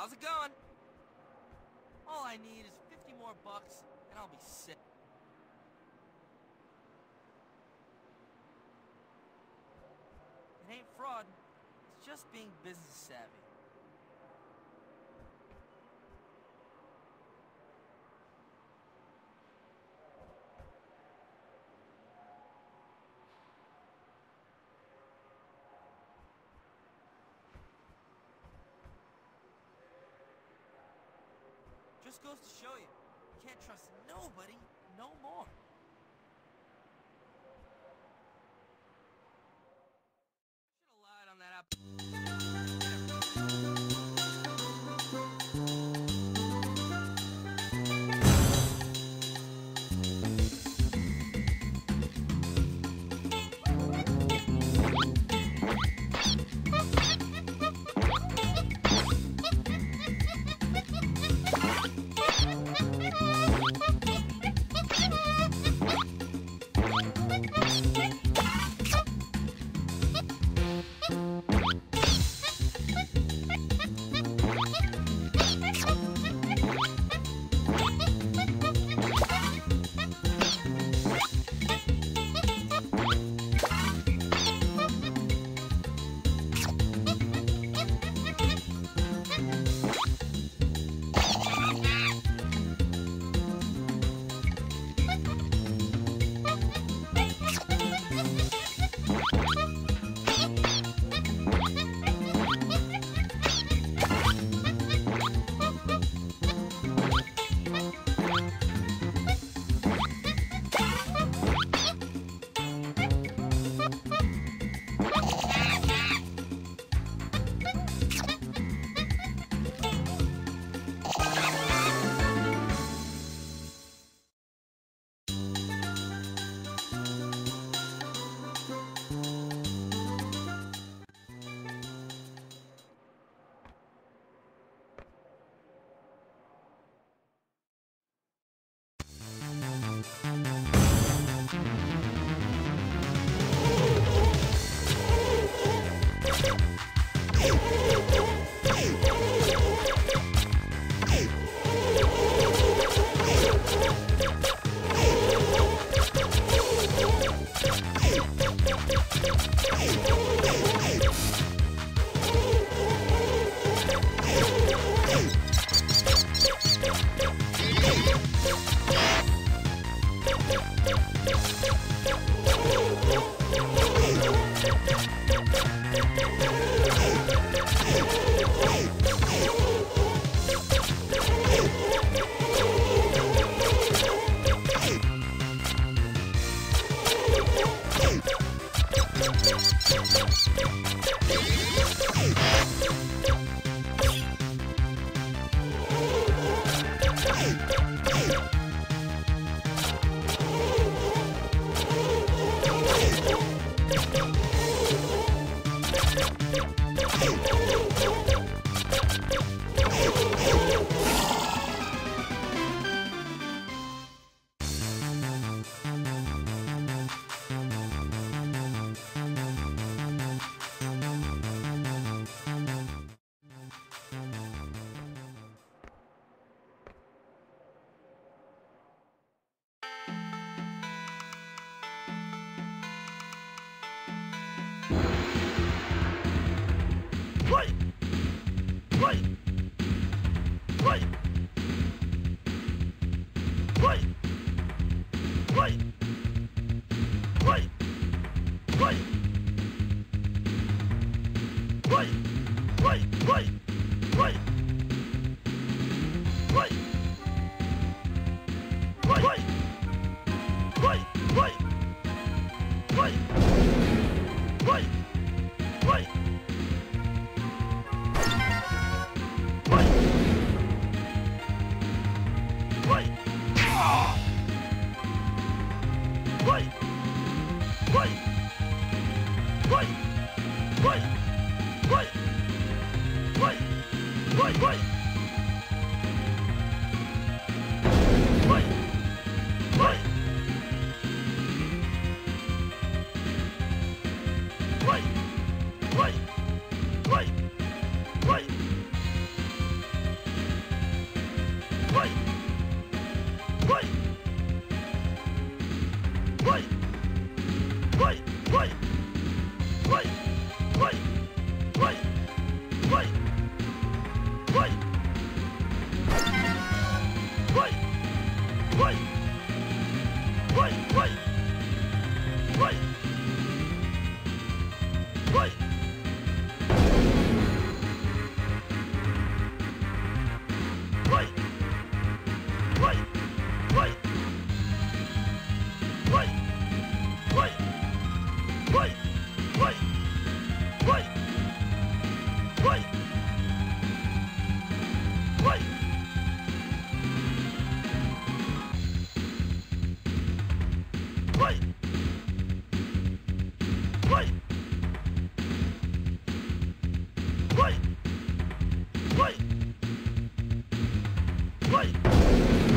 How's it going? All I need is 50 more bucks and I'll be set. It ain't fraud, it's just being business savvy. Just goes to show you, you can't trust nobody no more. Should have lied on that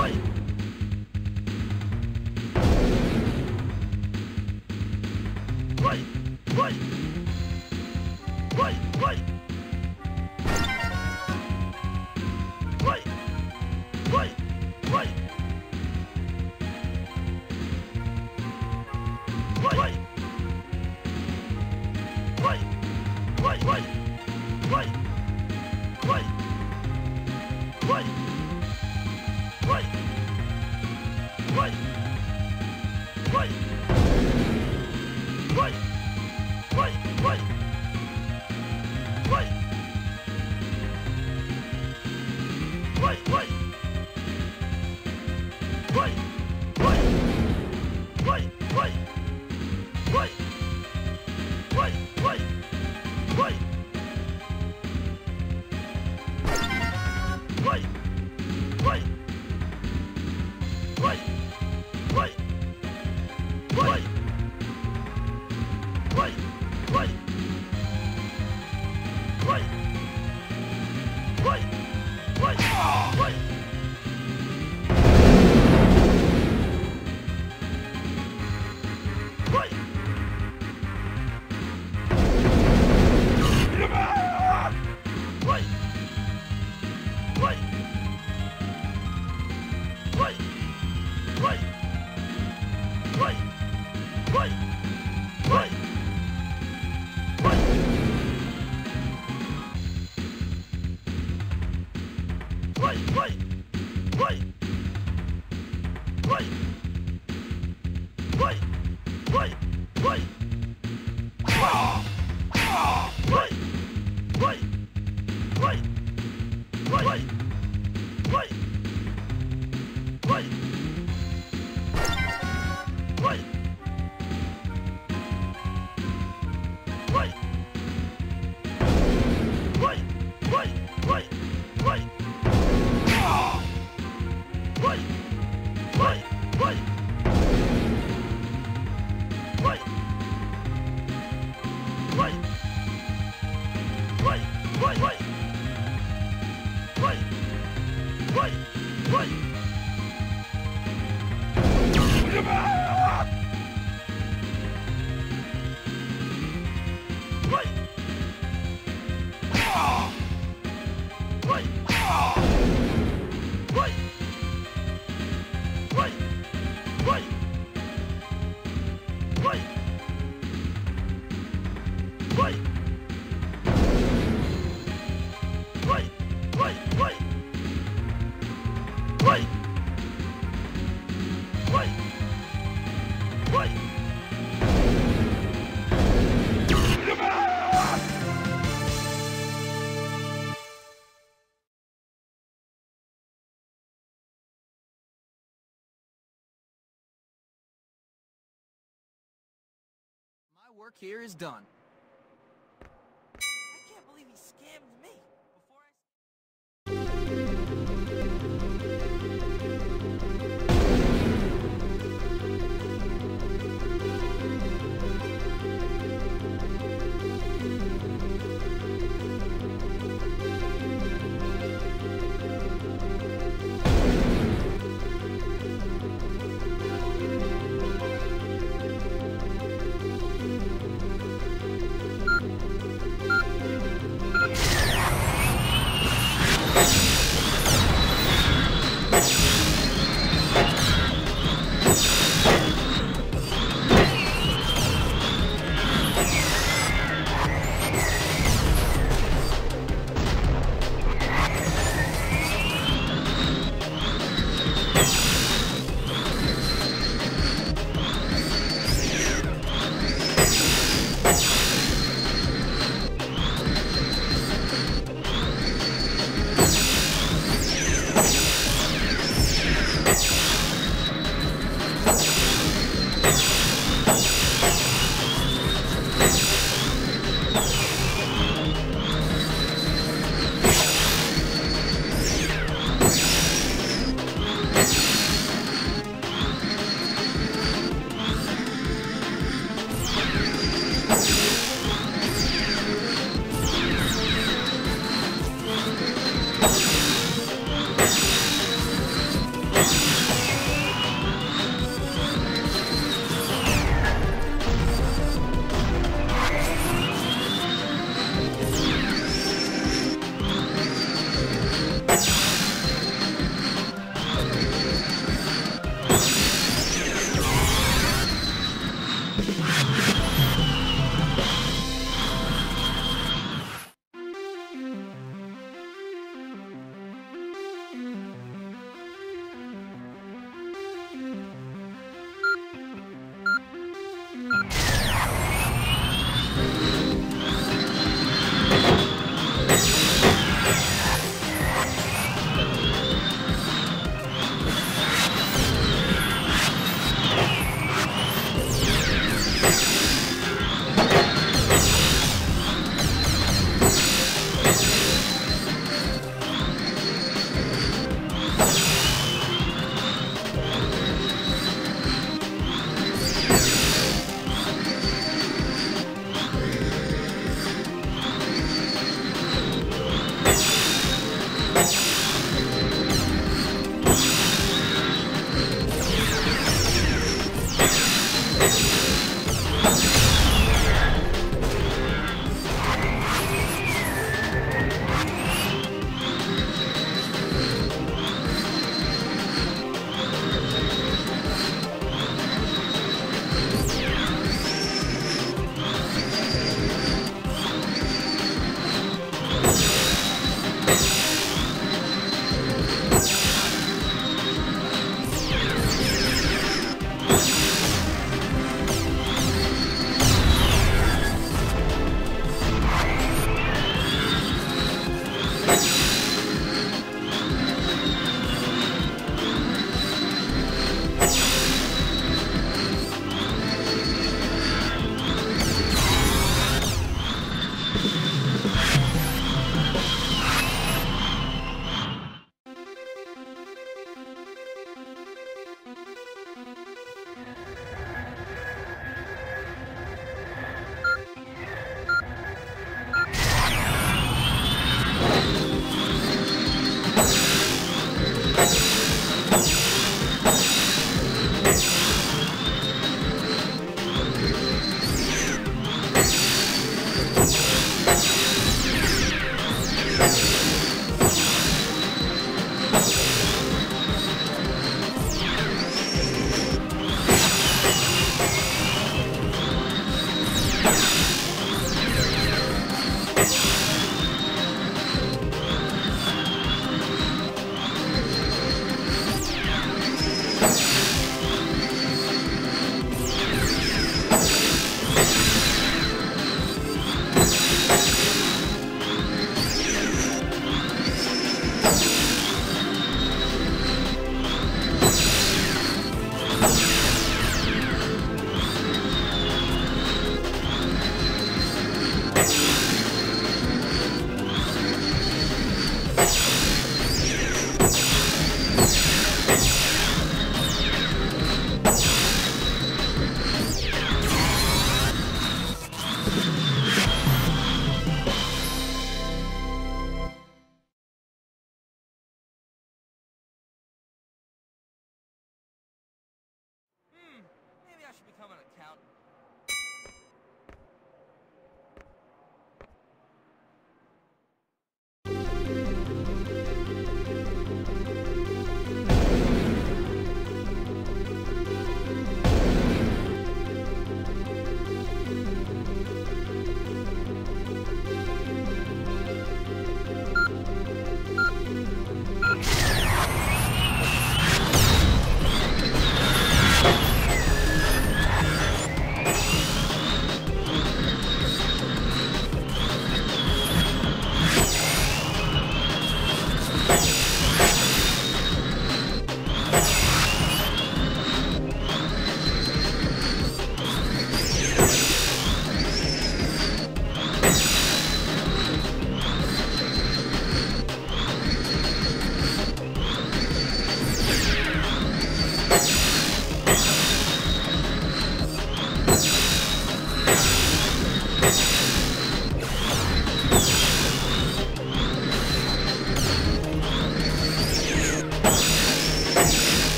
Work here is done. I can't believe he scammed me.